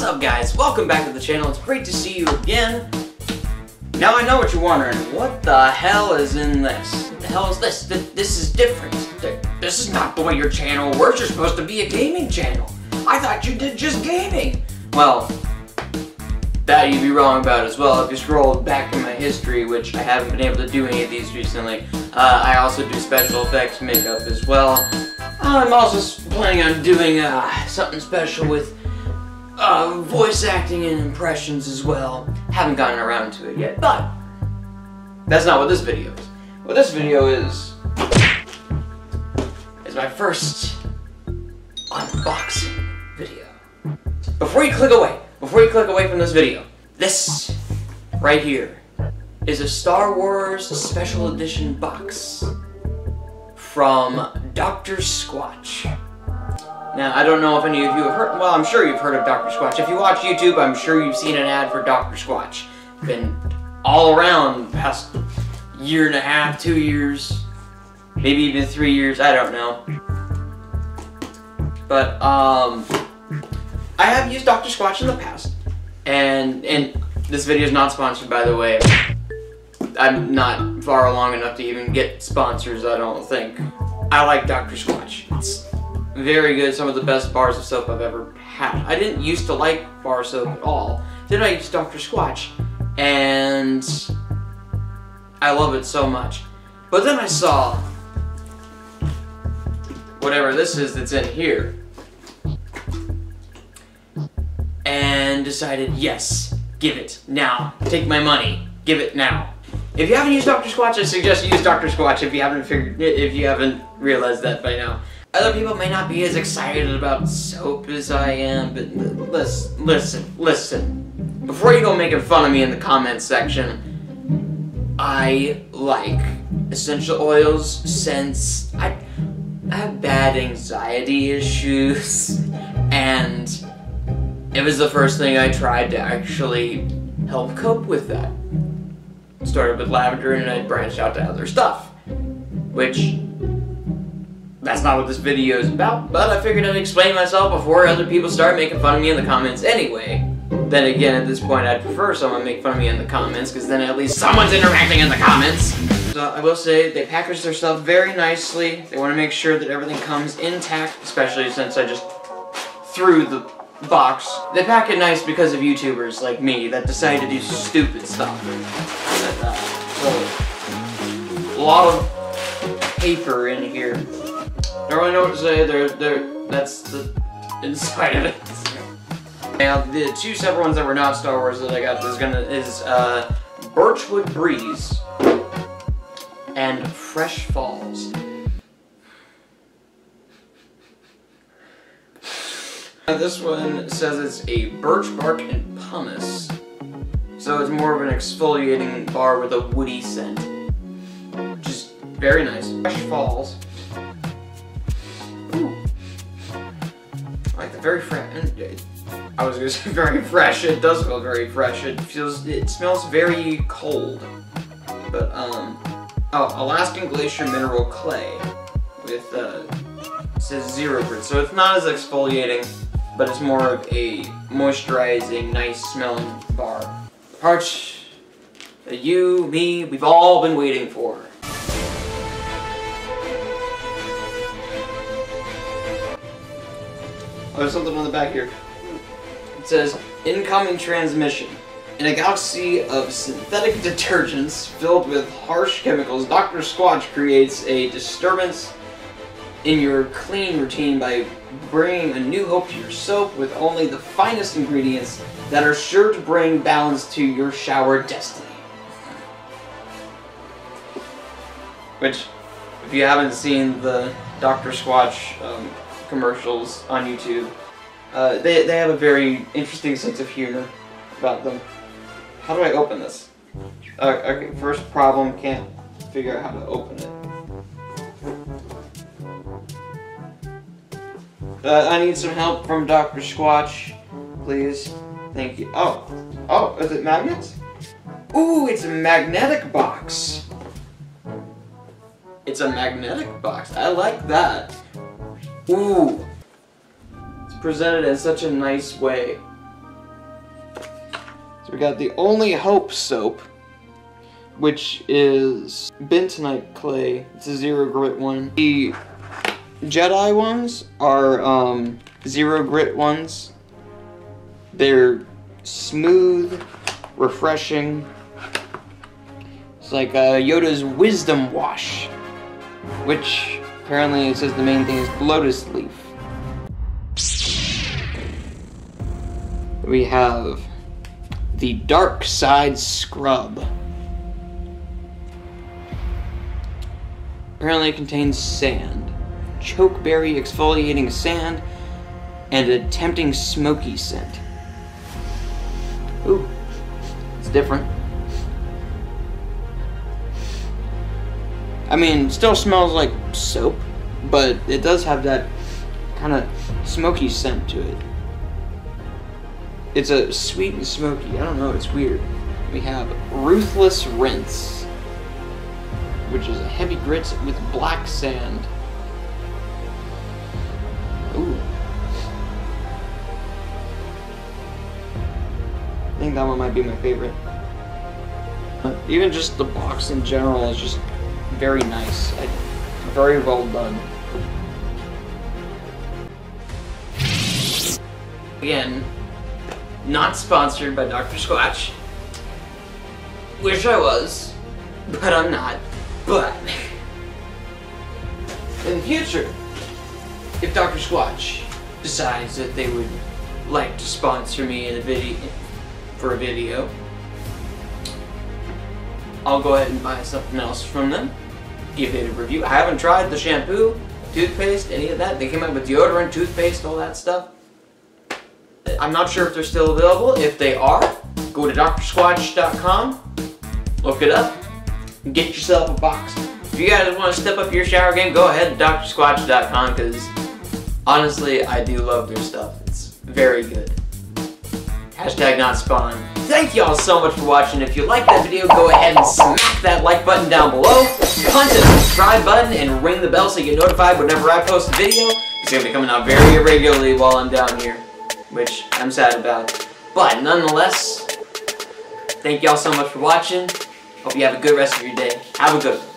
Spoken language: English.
What's up, guys? Welcome back to the channel. It's great to see you again. Now I know what you're wondering. What the hell is in this? What the hell is this? This is different. This is not the way your channel works. You're supposed to be a gaming channel. I thought you did just gaming. Well, that you'd be wrong about as well. If you scroll back in my history, which I haven't been able to do any of these recently, I also do special effects makeup as well. I'm also planning on doing something special with voice acting and impressions as well. Haven't gotten around to it yet, but that's not what this video is. What this video is my first unboxing video. Before you click away from this video, this right here is a Star Wars Special Edition box from Doctor Squatch. Now, I don't know if any of you have heard, well, I'm sure you've heard of Doctor Squatch. If you watch YouTube, I'm sure you've seen an ad for Doctor Squatch. Been all around the past year and a half, 2 years, maybe even 3 years, I don't know. But, I have used Doctor Squatch in the past. And this video is not sponsored, by the way. I'm not far along enough to even get sponsors, I don't think. I like Doctor Squatch. It's very good, some of the best bars of soap I've ever had. I didn't used to like bar soap at all. Then I used Dr. Squatch, and I love it so much. But then I saw whatever this is that's in here, and decided, yes, give it now. Take my money. Give it now. If you haven't used Dr. Squatch, I suggest you use Dr. Squatch if you haven't realized that by now. Other people may not be as excited about soap as I am, but listen. Before you go making fun of me in the comments section, I like essential oils since I have bad anxiety issues, and it was the first thing I tried to actually help cope with that. Started with lavender and I branched out to other stuff, which that's not what this video is about, but I figured I'd explain myself before other people start making fun of me in the comments anyway. Then again, at this point, I'd prefer someone make fun of me in the comments, because then at least someone's interacting in the comments. So I will say, they package their stuff very nicely. They want to make sure that everything comes intact, especially since I just threw the box. They pack it nice because of YouTubers like me that decide to do stupid stuff. So, a lot of paper in here. I don't really know what to say. That's the inside of it. Now, the two separate ones that were not Star Wars that I got is Birchwood Breeze and Fresh Falls. Now, this one says it's a birch bark and pumice, so it's more of an exfoliating bar with a woody scent, which is very nice. Fresh Falls. Very fresh. I was gonna say very fresh. It does feel very fresh. It smells very cold. But oh, Alaskan Glacier Mineral Clay with it says 0%, so it's not as exfoliating, but it's more of a moisturizing, nice smelling bar. Parch that you, me, we've all been waiting for. There's something on the back here. It says, incoming transmission. In a galaxy of synthetic detergents filled with harsh chemicals, Dr. Squatch creates a disturbance in your cleaning routine by bringing a new hope to your soap with only the finest ingredients that are sure to bring balance to your shower destiny. Which, if you haven't seen the Dr. Squatch commercials on YouTube, they have a very interesting sense of humor about them. How do I open this? Okay, first problem, can't figure out how to open it. I need some help from Dr. Squatch, please. Thank you. Oh, is it magnets? Ooh, it's a magnetic box. It's a magnetic box. I like that. Ooh, it's presented in such a nice way. So we got the Only Hope Soap, which is bentonite clay. It's a zero grit one. The Jedi ones are zero grit ones. They're smooth, refreshing. It's like Yoda's Wisdom Wash, which apparently it says the main thing is lotus leaf. We have the Dark Side Scrub. Apparently it contains sand, chokeberry exfoliating sand, and a tempting smoky scent. Ooh, it's different. I mean, it still smells like soap, but it does have that kind of smoky scent to it. It's a sweet and smoky, I don't know, it's weird. We have Ruthless Rinse, which is a heavy grit with black sand. Ooh. I think that one might be my favorite. But even just the box in general is just very nice. Very well done. Again, not sponsored by Doctor Squatch. Wish I was, but I'm not. But in the future, if Doctor Squatch decides that they would like to sponsor me in a video for a video, I'll go ahead and buy something else from them. Give it a review. I haven't tried the shampoo, toothpaste, any of that. They came out with deodorant, toothpaste, all that stuff. I'm not sure if they're still available. If they are, go to drsquatch.com, look it up, and get yourself a box. If you guys want to step up your shower game, go ahead to drsquatch.com, because honestly, I do love their stuff. It's very good. Hashtag not spawn. Thank y'all so much for watching. If you like that video, go ahead and smack that like button down below, punch the subscribe button, and ring the bell so you get notified whenever I post a video. It's going to be coming out very irregularly while I'm down here, which I'm sad about. But nonetheless, thank y'all so much for watching. Hope you have a good rest of your day. Have a good one.